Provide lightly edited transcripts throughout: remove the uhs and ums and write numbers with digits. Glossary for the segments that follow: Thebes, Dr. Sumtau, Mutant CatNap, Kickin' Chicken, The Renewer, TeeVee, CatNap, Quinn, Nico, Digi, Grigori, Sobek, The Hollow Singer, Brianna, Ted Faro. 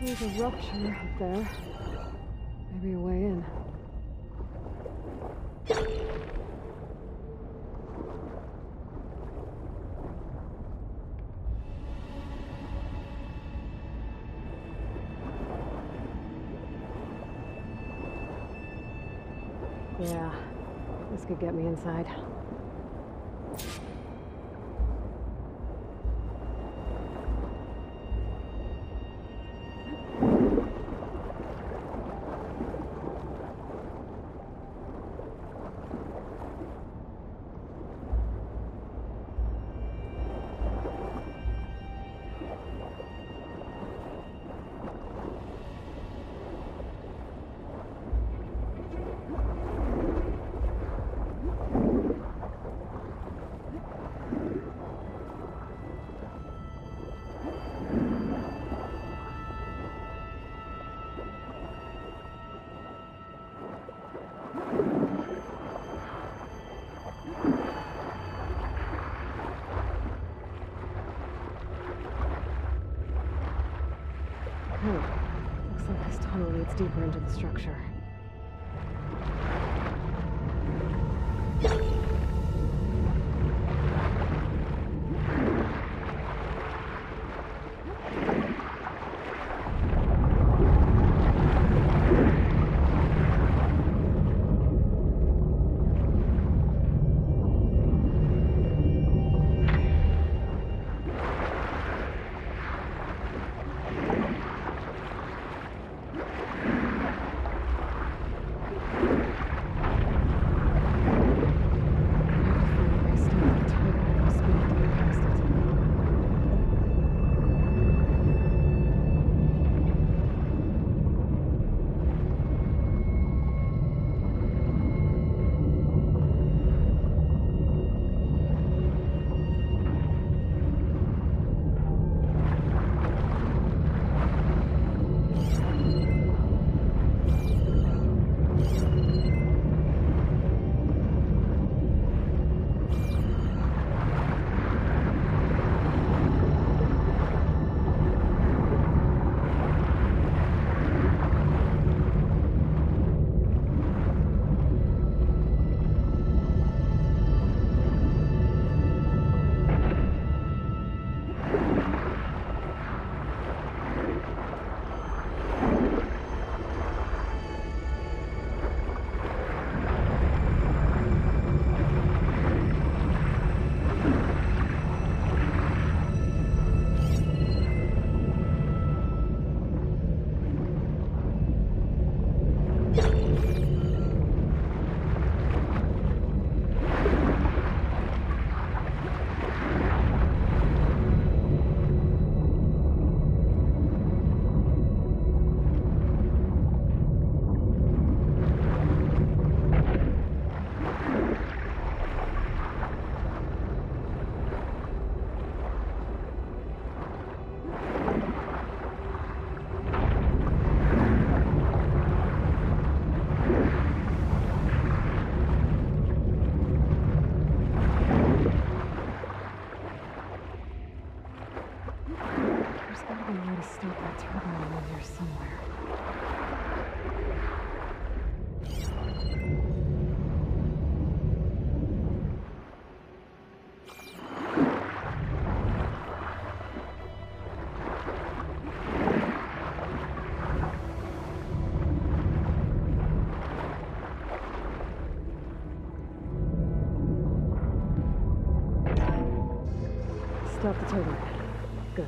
There's a rupture up there. Maybe a way in. Yeah, this could get me inside. Deeper into the structure. Stop the turtle. Good.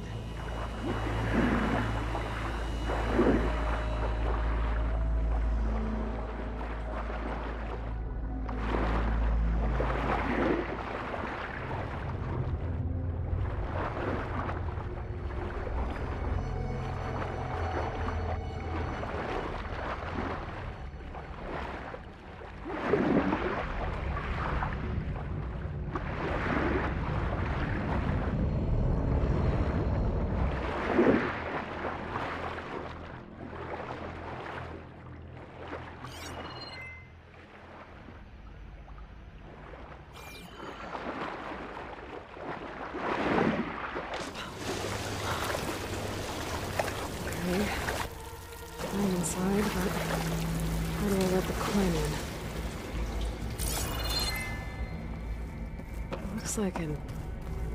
Looks like an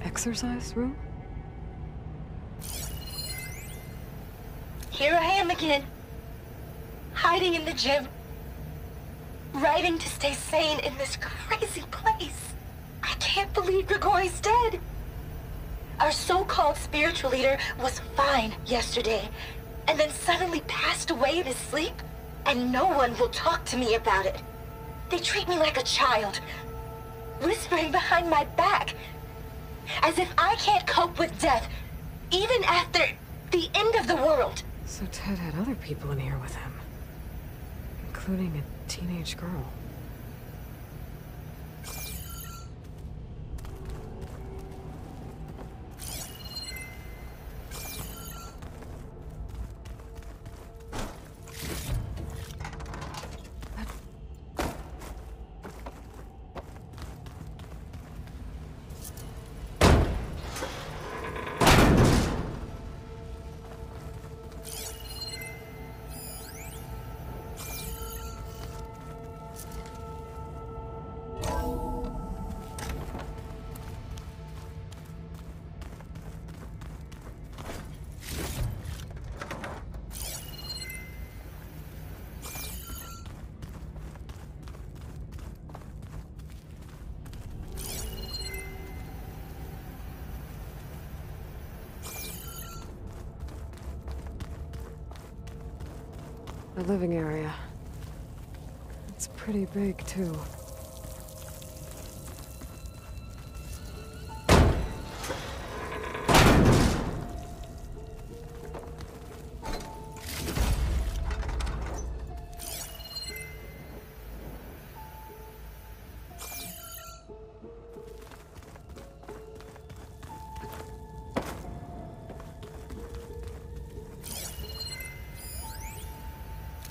exercise room. Here I am again, hiding in the gym, writing to stay sane in this crazy place. I can't believe Grigori's dead. Our so-called spiritual leader was fine yesterday, and then suddenly passed away in his sleep, and no one will talk to me about it. They treat me like a child, whispering behind my back, as if I can't cope with death, even after the end of the world. So Ted had other people in here with him, including a teenage girl. The living area. It's pretty big, too.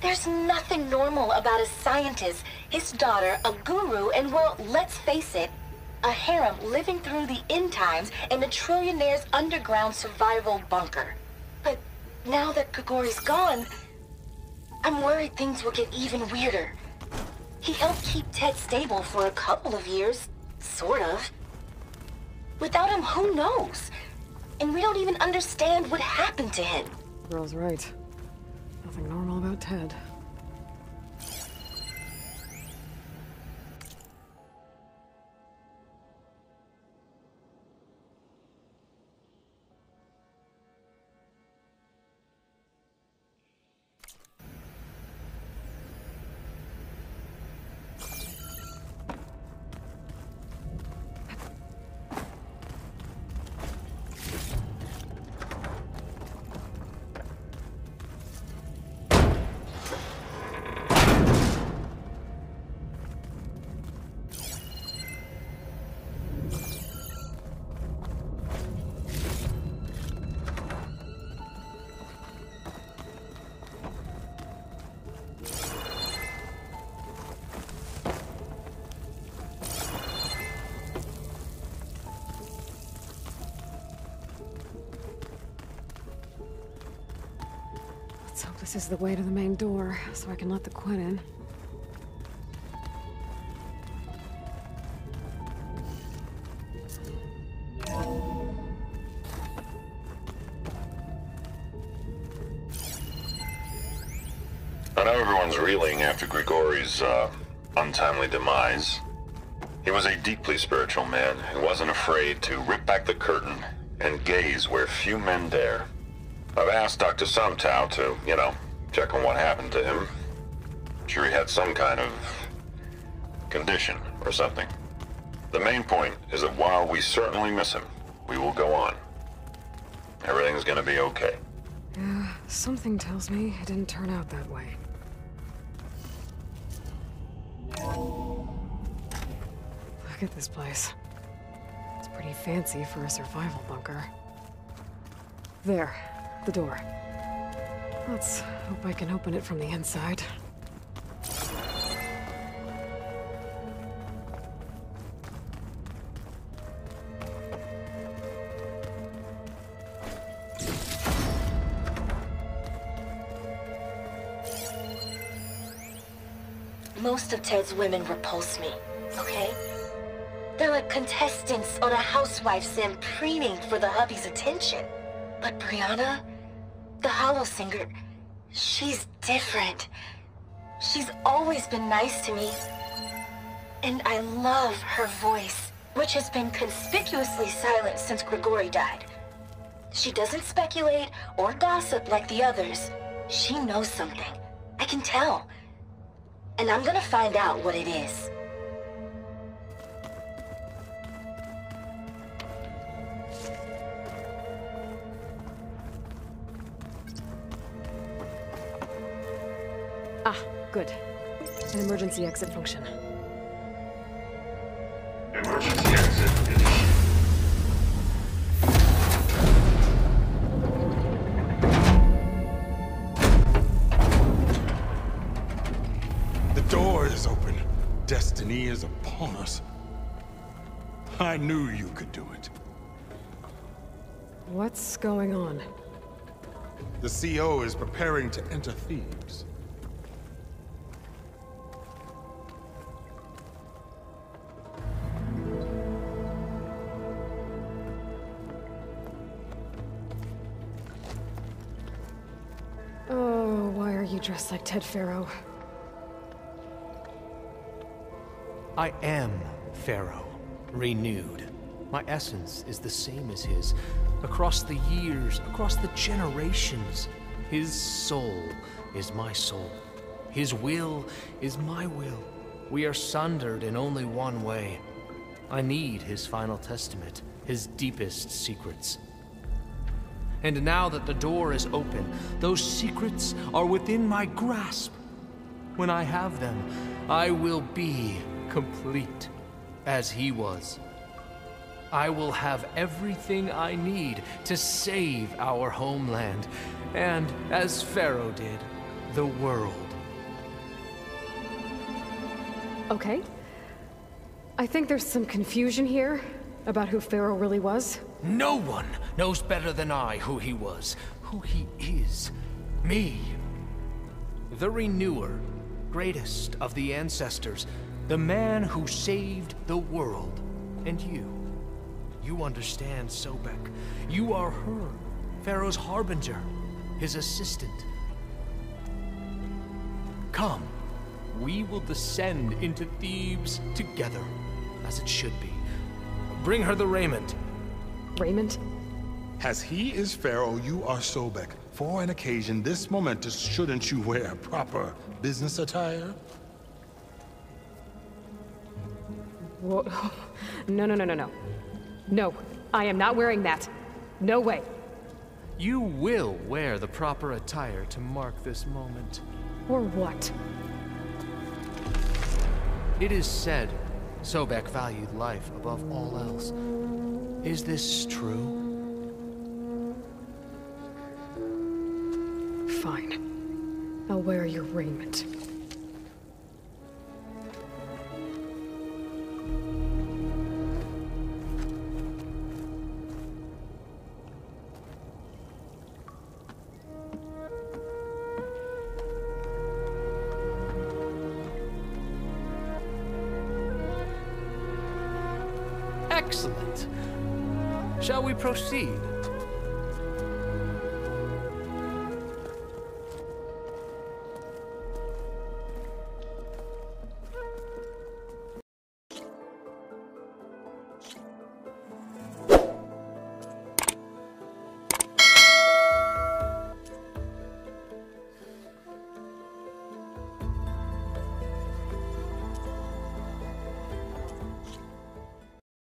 There's nothing normal about a scientist, his daughter, a guru, and well, let's face it, a harem living through the end times in a trillionaire's underground survival bunker. But now that Grigori's gone, I'm worried things will get even weirder. He helped keep Ted stable for a couple of years, sort of. Without him, who knows? And we don't even understand what happened to him. Girl's right. Nothing normal about Ted. This is the way to the main door, so I can let the Quinn in. I know everyone's reeling after Grigori's, untimely demise. He was a deeply spiritual man who wasn't afraid to rip back the curtain and gaze where few men dare. I've asked Dr. Sumtau to, check on what happened to him. I'm sure he had some kind of condition or something. The main point is that while we certainly miss him, we will go on. Everything's gonna be okay. Yeah, something tells me it didn't turn out that way. Look at this place. It's pretty fancy for a survival bunker. There, the door. Let's hope I can open it from the inside. Most of Ted's women repulse me, okay? They're like contestants on a housewife sim preening for the hubby's attention. But Brianna, the Hollow Singer, she's different. She's always been nice to me. And I love her voice, which has been conspicuously silent since Grigori died. She doesn't speculate or gossip like the others. She knows something. I can tell. And I'm gonna find out what it is. Ah, good. An emergency exit function. Emergency exit initiated. The door is open. Destiny is upon us. I knew you could do it. What's going on? The CO is preparing to enter Thebes. Dressed like Ted Faro. I am Faro, renewed. My essence is the same as his. Across the years, across the generations, his soul is my soul. His will is my will. We are sundered in only one way. I need his final testament, his deepest secrets. And now that the door is open, those secrets are within my grasp. When I have them, I will be complete, as he was. I will have everything I need to save our homeland, and, as Faro did, the world. Okay. I think there's some confusion here about who Faro really was. No one knows better than I who he was, who he is. Me. The Renewer, greatest of the ancestors, the man who saved the world. And you. You understand Sobek. You are her, Pharaoh's harbinger, his assistant. Come, we will descend into Thebes together, as it should be. Bring her the raiment. Raymond? As he is Pharaoh, you are Sobek. For an occasion this momentous, shouldn't you wear proper business attire? Whoa. No. No, I am not wearing that. No way. You will wear the proper attire to mark this moment. Or what? It is said, Sobek valued life above all else. Is this true? Fine. I'll wear your raiment. Excellent. Shall we proceed?